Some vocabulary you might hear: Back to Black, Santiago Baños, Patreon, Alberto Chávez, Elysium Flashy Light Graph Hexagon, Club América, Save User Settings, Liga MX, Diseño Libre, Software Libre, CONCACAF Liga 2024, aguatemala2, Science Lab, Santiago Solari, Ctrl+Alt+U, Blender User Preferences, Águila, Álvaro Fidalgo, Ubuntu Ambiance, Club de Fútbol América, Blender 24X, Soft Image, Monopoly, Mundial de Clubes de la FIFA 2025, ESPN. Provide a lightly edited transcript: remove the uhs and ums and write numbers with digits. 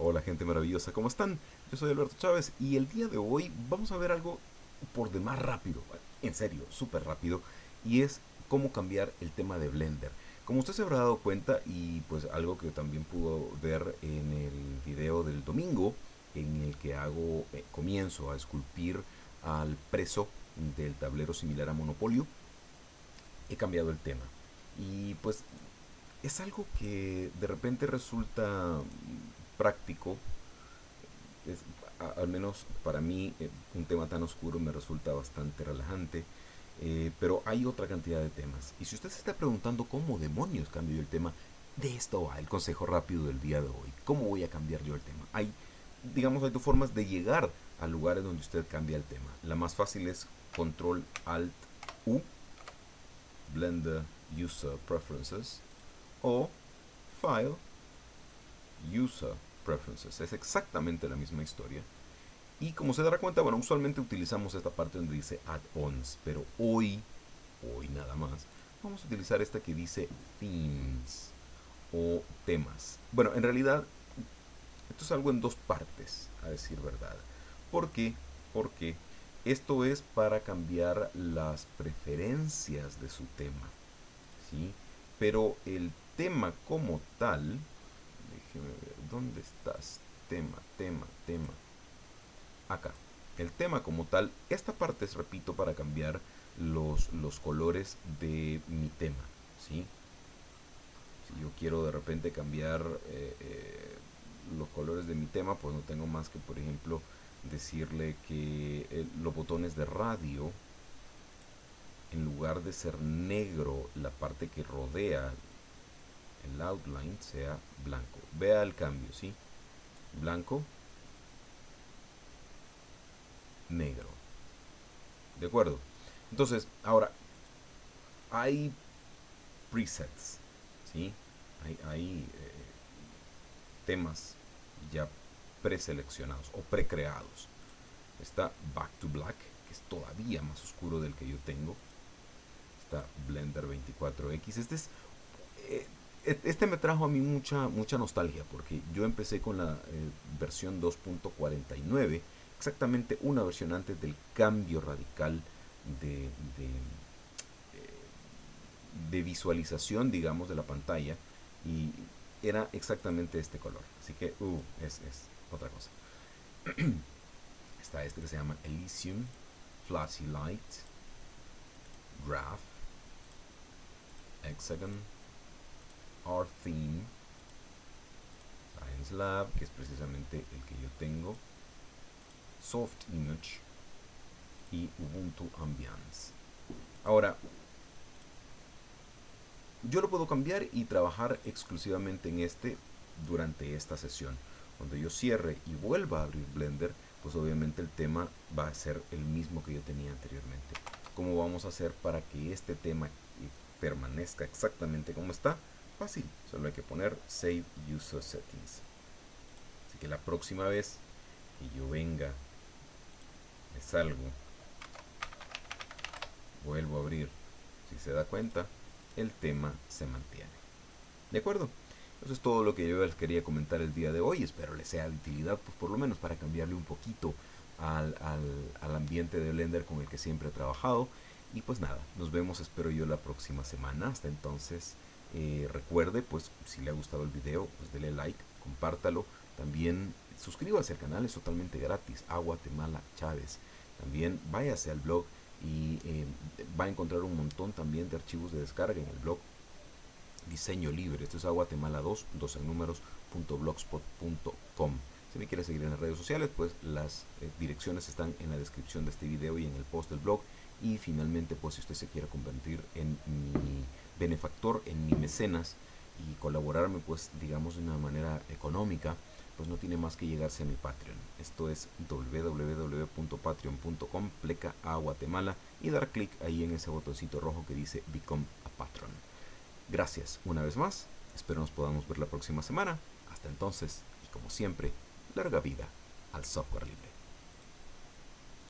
Hola gente maravillosa, ¿cómo están? Yo soy Alberto Chávez y el día de hoy vamos a ver algo por demás rápido, en serio, súper rápido, y es cómo cambiar el tema de Blender. Como usted se habrá dado cuenta, y pues algo que también pudo ver en el video del domingo, en el que hago comienzo a esculpir al preso del tablero similar a Monopoly, he cambiado el tema. Y pues es algo que de repente resulta práctico, al menos para mí un tema tan oscuro me resulta bastante relajante, pero hay otra cantidad de temas. Y si usted se está preguntando cómo demonios cambio yo el tema, de esto va el consejo rápido del día de hoy. ¿Cómo voy a cambiar yo el tema? Hay dos formas de llegar a lugares donde usted cambia el tema. La más fácil es Ctrl+Alt+U, Blender User Preferences, o File, User Preferences. Es exactamente la misma historia. Y como se dará cuenta, bueno, usualmente utilizamos esta parte donde dice Add-ons, pero hoy nada más, vamos a utilizar esta que dice Themes o temas. Bueno, en realidad, esto es algo en dos partes, a decir verdad. ¿Por qué? Porque esto es para cambiar las preferencias de su tema, ¿sí? Pero el tema como tal, déjeme ver, ¿dónde estás? Tema. Acá. El tema como tal, esta parte es, repito, para cambiar los colores de mi tema, ¿sí? Si yo quiero de repente cambiar los colores de mi tema, pues no tengo más que, por ejemplo, decirle que los botones de radio, en lugar de ser negro, la parte que rodea el outline sea blanco. Vea el cambio, ¿sí? Blanco, negro. ¿De acuerdo? Entonces, ahora, hay presets, ¿sí? Hay temas ya preseleccionados o precreados. Está Back to Black, que es todavía más oscuro del que yo tengo. Está Blender 24X. Este me trajo a mí mucha nostalgia, porque yo empecé con la versión 2.49, exactamente una versión antes del cambio radical de visualización, digamos, de la pantalla, y era exactamente este color. Así que, es otra cosa. Está este que se llama Elysium Flashy Light Graph Hexagon. Our Theme, Science Lab, que es precisamente el que yo tengo, Soft Image y Ubuntu Ambiance. Ahora, yo lo puedo cambiar y trabajar exclusivamente en este durante esta sesión. Cuando yo cierre y vuelva a abrir Blender, pues obviamente el tema va a ser el mismo que yo tenía anteriormente. ¿Cómo vamos a hacer para que este tema permanezca exactamente como está? Fácil, solo hay que poner Save User Settings. Así que la próxima vez que yo venga, me salgo, vuelvo a abrir, si se da cuenta, el tema se mantiene. ¿De acuerdo? Eso es todo lo que yo les quería comentar el día de hoy. Espero les sea de utilidad, pues por lo menos para cambiarle un poquito al ambiente de Blender con el que siempre he trabajado. Y pues nada, nos vemos, espero yo, la próxima semana. Hasta entonces, recuerde, pues si le ha gustado el video, pues dele like, compártalo, también suscríbase al canal, es totalmente gratis, Aguatemala Chávez. También váyase al blog y va a encontrar un montón también de archivos de descarga en el blog Diseño Libre. Esto es aguatemala2, 2 en números, .blogspot.com. Si me quiere seguir en las redes sociales, pues las direcciones están en la descripción de este video y en el post del blog. Y finalmente, pues si usted se quiere convertir en mi benefactor, en mi mecenas, y colaborarme, pues digamos, de una manera económica, pues no tiene más que llegarse a mi Patreon. Esto es www.patreon.com/aguatemala y dar clic ahí en ese botoncito rojo que dice Become a Patron. Gracias una vez más, espero nos podamos ver la próxima semana. Hasta entonces, y como siempre, larga vida al software libre.